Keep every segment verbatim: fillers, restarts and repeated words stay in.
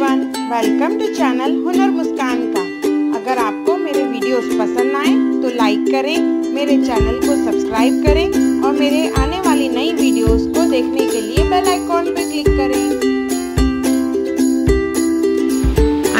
Everyone, welcome to channel हुनर मुस्कान का। अगर आपको मेरे वीडियोस पसंद आए तो लाइक करें, मेरे चैनल को सब्सक्राइब करें और मेरे आने वाली नई वीडियोस को देखने के लिए बेल आइकॉन पर क्लिक करें।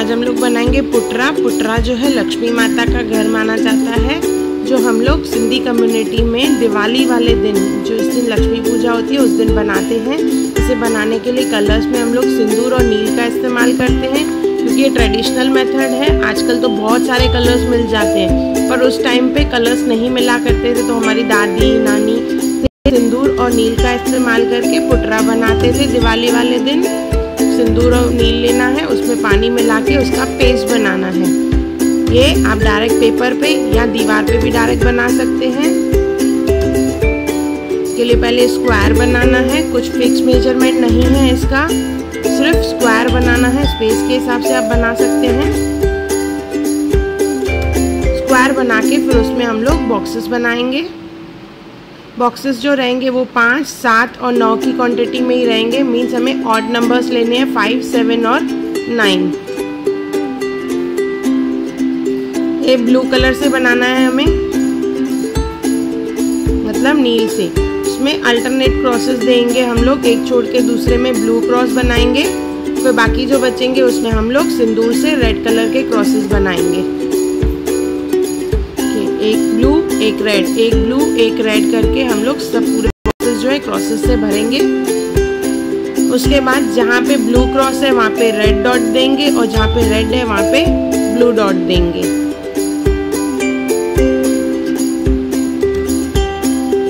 आज हम लोग बनाएंगे पुटरा। पुटरा जो है लक्ष्मी माता का घर माना जाता है, जो हम लोग सिंधी कम्युनिटी में दिवाली वाले दिन, जो इस दिन लक्ष्मी पूजा होती है, उस दिन बनाते हैं। इसे बनाने के लिए कलर्स में हम लोग सिंदूर और नील का इस्तेमाल करते हैं, क्योंकि ये ट्रेडिशनल मेथड है। आजकल तो बहुत सारे कलर्स मिल जाते हैं, पर उस टाइम पे कलर्स नहीं मिला करते थे, तो हमारी दादी नानी सिंदूर और नील का इस्तेमाल करके पुटरा बनाते थे दिवाली वाले दिन। सिंदूर और नील लेना है, उसमें पानी मिला के उसका पेस्ट बनाना है। ये आप डायरेक्ट पेपर पे या दीवार पे भी डायरेक्ट बना सकते हैं। इसके लिए पहले स्क्वायर बनाना है, कुछ फिक्स मेजरमेंट नहीं है इसका, सिर्फ स्क्वायर बनाना है। स्पेस के हिसाब से आप बना सकते हैं। स्क्वायर बना के फिर उसमें हम लोग बॉक्सेस बनाएंगे। बॉक्सेस जो रहेंगे वो पाँच, सात और नौ की क्वांटिटी में ही रहेंगे। मीन्स हमें ऑड नंबर्स लेने हैं, फाइव, सेवन और नाइन। ये ब्लू कलर से बनाना है हमें, मतलब नील से। उसमें अल्टरनेट क्रॉसेस देंगे हम लोग, एक छोड़ के दूसरे में ब्लू क्रॉस बनाएंगे, फिर बाकी जो बचेंगे उसमें हम लोग सिंदूर से रेड कलर के क्रॉसेस बनाएंगे। एक ब्लू एक रेड, एक ब्लू एक रेड करके हम लोग सब पूरे क्रॉसेस जो है क्रॉसेस से भरेंगे। उसके बाद जहाँ पे ब्लू क्रॉस है वहाँ पे रेड डॉट देंगे, और जहाँ पे रेड है वहाँ पे ब्लू डॉट देंगे।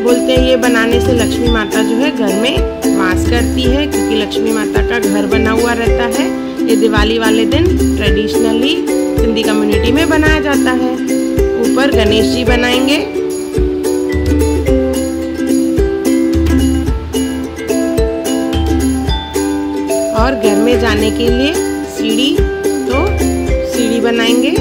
बोलते हैं ये बनाने से लक्ष्मी माता जो है घर में वास करती है, क्योंकि लक्ष्मी माता का घर बना हुआ रहता है। ये दिवाली वाले दिन ट्रेडिशनली सिंधी कम्युनिटी में बनाया जाता है। ऊपर गणेश जी बनाएंगे, और घर में जाने के लिए सीढ़ी, तो सीढ़ी बनाएंगे।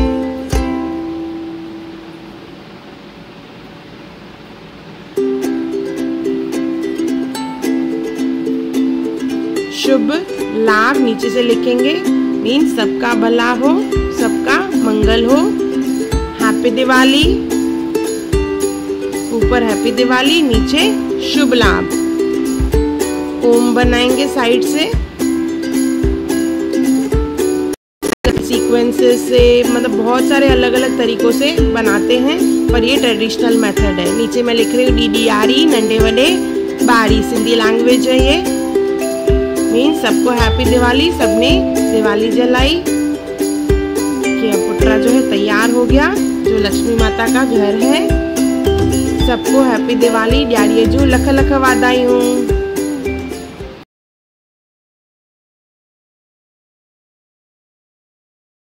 शुभ लाभ नीचे से लिखेंगे, मीन्स सबका भला हो, सबका मंगल हो। हैप्पी दिवाली, ऊपर हैप्पी दिवाली, नीचे शुभ लाभ। ओम बनाएंगे साइड से, सीक्वेंसेस से, मतलब बहुत सारे अलग अलग तरीकों से बनाते हैं, पर ये ट्रेडिशनल मेथड है। नीचे मैं लिख रही हूँ डीडीआरई, नंदे वडे बारी, सिंधी लैंग्वेज है ये। सबको हैप्पी दिवाली, सबने दिवाली जलाई। कि अब पुटरा जो है तैयार हो गया, जो लक्ष्मी माता का घर है। सबको हैप्पी दिवाली, ॾियारीअ जो लख लख वाधायूं।